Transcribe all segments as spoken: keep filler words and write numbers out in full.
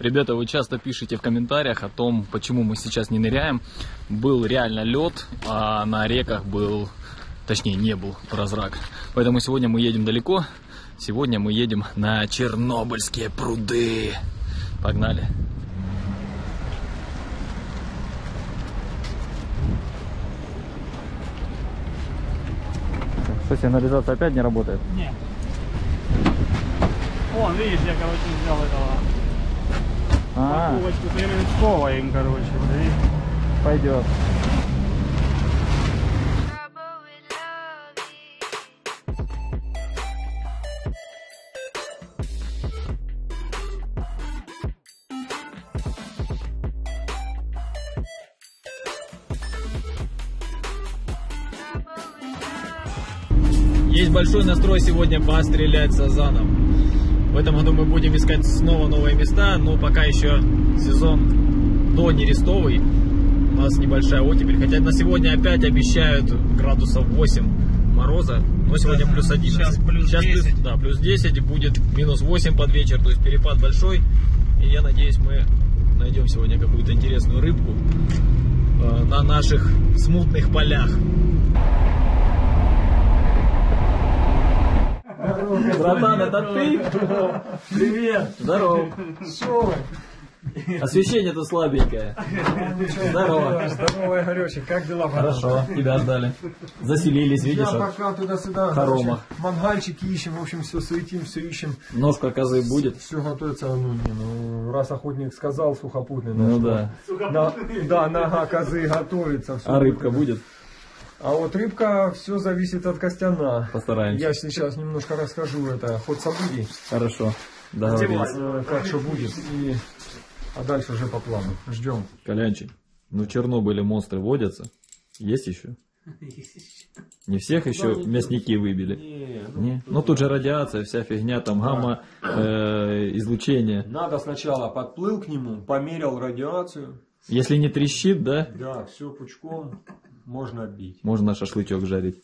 Ребята, вы часто пишете в комментариях о том, почему мы сейчас не ныряем. Был реально лед, а на реках был, точнее не был, прозрак. Поэтому сегодня мы едем далеко. Сегодня мы едем на Чернобыльские пруды. Погнали! Что, сигнализация опять не работает? Нет. О, видишь, я, короче, взял этого упаковочку перелинского им, короче, да? Пойдет. Есть большой настрой сегодня пострелять с сазаном. В этом году мы будем искать снова новые места, но пока еще сезон до нерестовый, у нас небольшая оттепель, хотя на сегодня опять обещают градусов восемь мороза, но сегодня плюс одиннадцать. Сейчас плюс, Сейчас плюс, десять. Да, плюс десять, будет минус восемь под вечер, то есть перепад большой, и я надеюсь, мы найдем сегодня какую-то интересную рыбку э, на наших смутных полях. Братан, это ты? Привет! Здорово! Шо? Освещение-то слабенькое. Здорово! Здорово, Игорёчек, как дела? Хорошо, тебя ждали. Заселились, видишь? Я пока туда-сюда. Хоромах. Мангальчики ищем, в общем, все суетим, все ищем. Ножка козы будет? Все готовится, ну, не, ну, раз охотник сказал, сухопутный. Ну да. Сухопутный. Да, нога козы готовится. А рыбка будет? А вот рыбка, все зависит от Костяна. Постараемся. Я сейчас немножко расскажу это, ход событий. Хорошо, договорились. Как что будет, и... а дальше уже по плану. Ждем. Колянчик, ну в Чернобыле монстры водятся. Есть еще? Есть. Не всех еще мясники выбили? Не, ну, не? Ну тут же радиация, вся фигня, там гамма, э, излучение. Надо сначала подплыл к нему, померил радиацию. Если не трещит, да? Да, все пучком. Можно бить. Можно шашлычок жарить.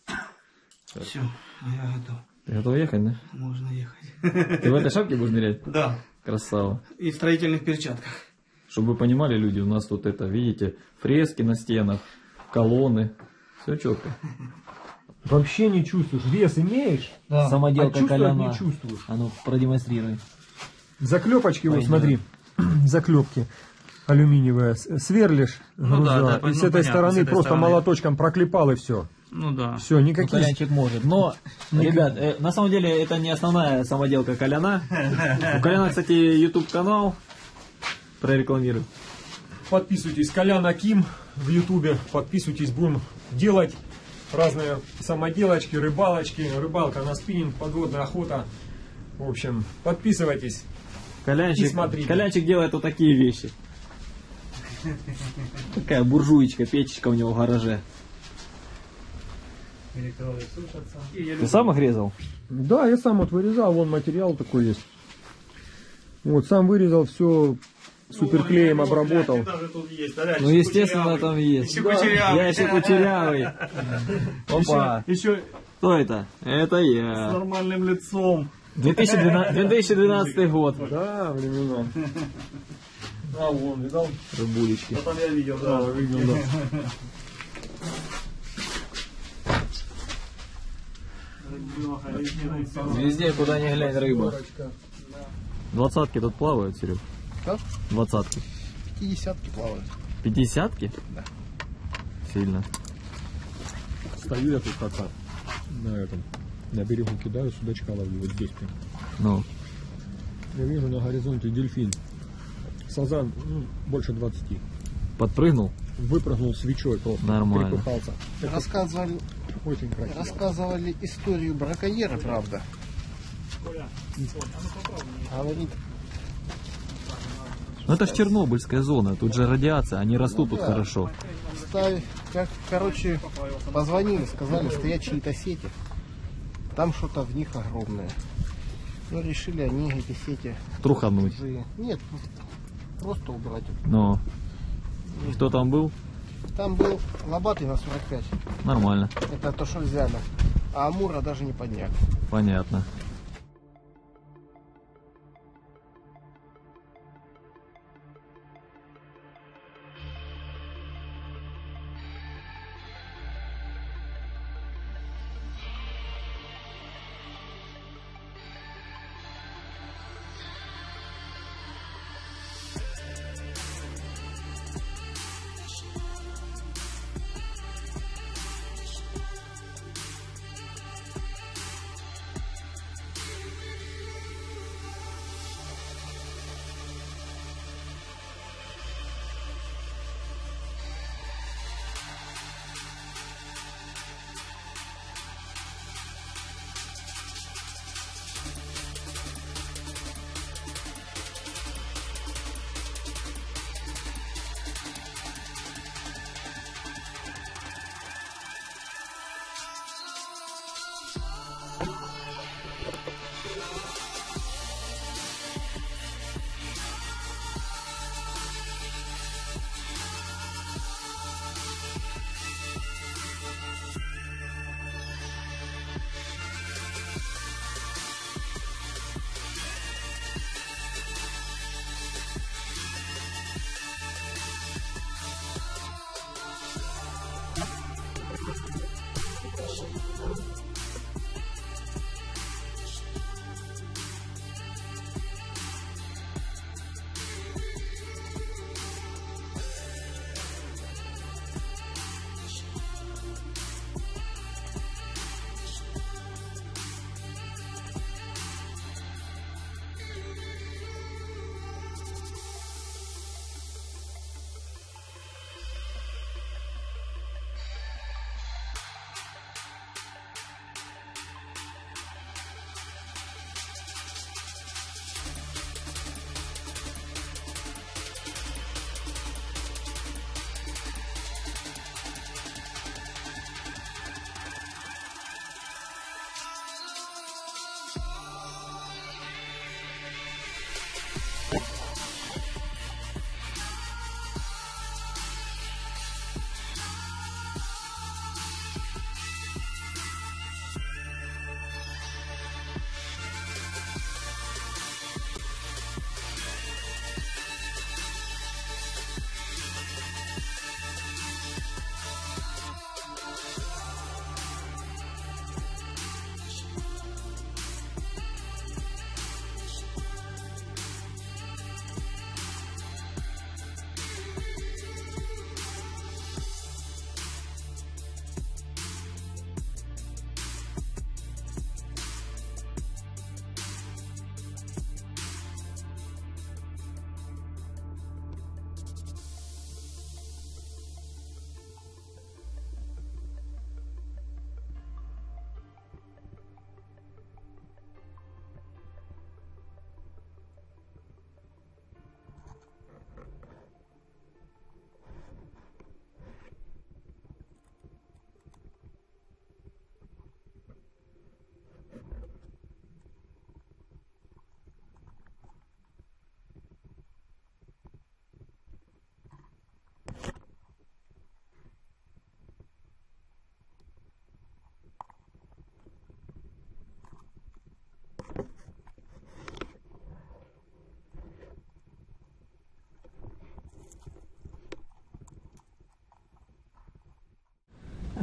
Все, я готов. Ты готов ехать, да? Можно ехать. Ты в этой шапке будешь нырять? Да. Красава. И в строительных перчатках. Чтобы вы понимали, люди, у нас тут это, видите, фрески на стенах, колонны. Все четко. Вообще не чувствуешь. Вес имеешь? Да. Самоделка Коляна. Не чувствуешь. А ну, продемонстрируй. Заклепочки, вот смотри. Заклепки. Алюминиевая, сверлишь, ну да, да, и с, ну, этой понятно, стороны с этой просто стороны молоточком проклепал и все. Ну да. Все, никаких... Ну, Колянчик может, но, ребят, э, на самом деле это не основная самоделка Коляна. У Коляна, кстати, YouTube-канал, прорекламирую. Подписывайтесь, Колян Аким в YouTube, подписывайтесь, будем делать разные самоделочки, рыбалочки, рыбалка на спиннинг, подводная охота. В общем, подписывайтесь. Колянчик, и смотрите. Колянчик делает вот такие вещи. Такая буржуечка, печечка у него в гараже. Ты сам их резал? Да, я сам вот вырезал, вон материал такой есть. Вот, сам вырезал, все суперклеем обработал. Ну, естественно, там есть. Я еще кучерявый. Опа. Кто это? Это я. С нормальным лицом. две тысячи двенадцатый год. Да, времена. А, вон, видал? Рыбулечки. Потом я видел, да. Да, видел, да. Везде, куда ни глянь, рыба. Двадцатки тут плавают, Серег? Как? Двадцатки. Пятидесятки плавают. Пятидесятки? Да. Сильно. Стою я тут как-то на этом, на берегу кидаю, судачка ловлю, вот здесь прям. Ну. Я вижу на горизонте дельфин. Сазан, ну, больше двадцати. Подпрыгнул? Выпрыгнул свечой просто. Нормально. Перекупался. Рассказывали, очень красиво. Рассказывали историю браконьера, правда. Ну это ж Чернобыльская зона, тут же радиация, они растут, ну, тут да, хорошо. Ставь, как, короче, позвонили, сказали, стоят чьи-то сети. Там что-то в них огромное. Но решили они эти сети... Трухануть. Нет, просто убрать. Но. И кто там был? Там был Лобатый на сорок пять. Нормально. Это то, что взяли. А Амура даже не подняли. Понятно.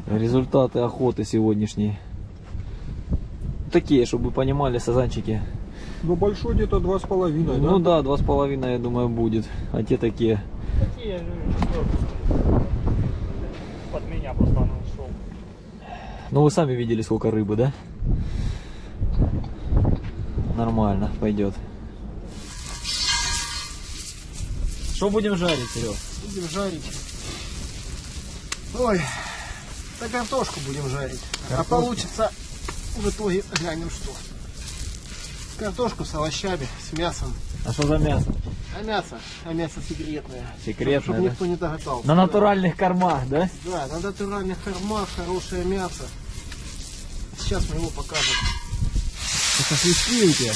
Результаты охоты сегодняшней. Такие, чтобы вы понимали, сазанчики. Ну, большой где-то два с половиной, да? Ну да, два с половиной, я думаю, будет. А те такие. Такие, под меня просто он ушел. Ну, вы сами видели, сколько рыбы, да? Нормально, пойдет. Что будем жарить, Серег? Будем жарить. Ой, так картошку будем жарить. Картошку. А получится в итоге, глянем, что. Картошку с овощами, с мясом. А что за мясо? А мясо, а мясо секретное. Секретное, чтобы, чтобы да? Никто не догадался. На натуральных кормах, да? Да, на натуральных кормах хорошее мясо. Сейчас мы его покажем. Это свистки у тебя.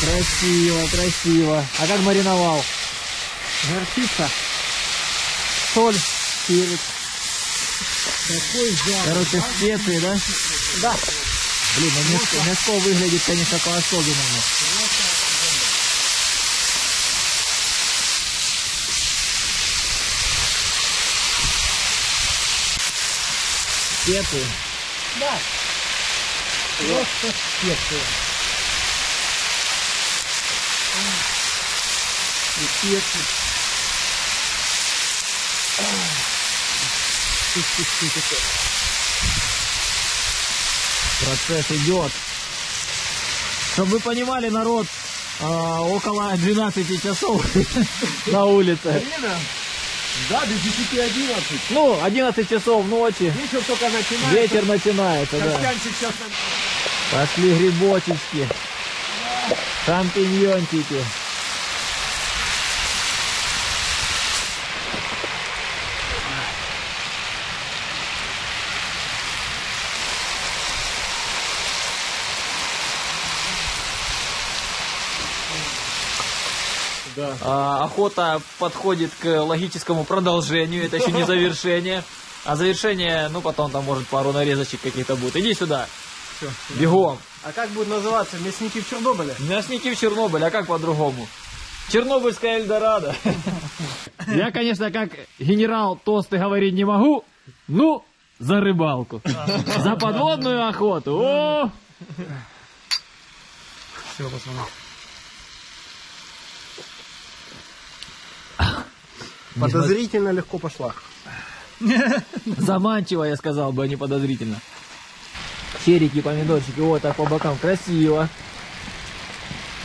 Красиво, красиво. А как мариновал? Горчица, соль, перец. Такой жар. Короче, специи, да? Да. Блин, ну мяско, мяско выглядит, конечно, по-особенному. Специи? Да. Просто специи. И специи. Тихо-тихо-тихо. Процесс идет. Чтобы вы понимали, народ, э, около двенадцати часов на улице. Да, без десяти одиннадцать. Ну, одиннадцать часов ночи. Вечер только начинается. Ветер начинается, да. Пошли грибочечки, шампиньончики. Да. А, охота подходит к логическому продолжению, это еще не завершение. А завершение, ну потом там может пару нарезочек каких-то будет. Иди сюда, все, бегом. А как будет называться? Мясники в Чернобыле? Мясники в Чернобыле, а как по-другому? Чернобыльская Эльдорадо. Я, конечно, как генерал тосты говорить не могу, ну за рыбалку. За подводную охоту. Все, пацаны. Подозрительно легко пошла. Заманчиво, я сказал бы, а не подозрительно. Черики, помидорчики, вот так по бокам. Красиво.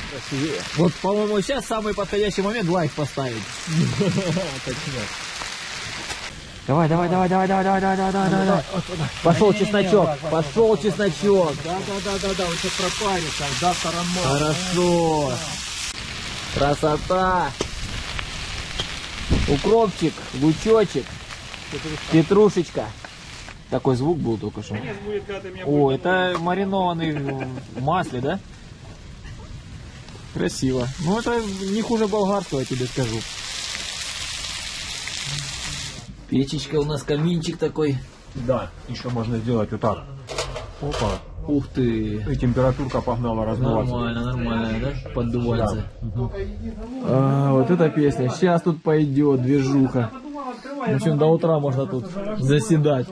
Красиво. Вот, по-моему, сейчас самый подходящий момент лайк поставить. Давай, давай, давай, давай, давай, давай, давай, давай, давай. Пошел чесночок, пошел чесночок. Да, да, да, да, вот сейчас пропарится, да, сарамон. Хорошо. Красота. Укропчик, лучочек, петрушечка. петрушечка. Такой звук был только что. Будет, О, это маринованный в масле, да? Красиво. Ну это не хуже болгарского, я тебе скажу. Печечка у нас, каминчик такой. Да, еще можно сделать вот так. Опа. Ух ты. И температурка погнала раздуваться. Нормально, нормально, да? Поддувается. Да. Угу. А, вот эта песня. Сейчас тут пойдет движуха. В общем, до утра можно тут заседать.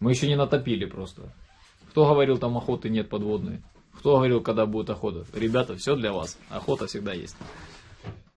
Мы еще не натопили просто. Кто говорил, там охоты нет подводной? Кто говорил, когда будет охота? Ребята, все для вас. Охота всегда есть.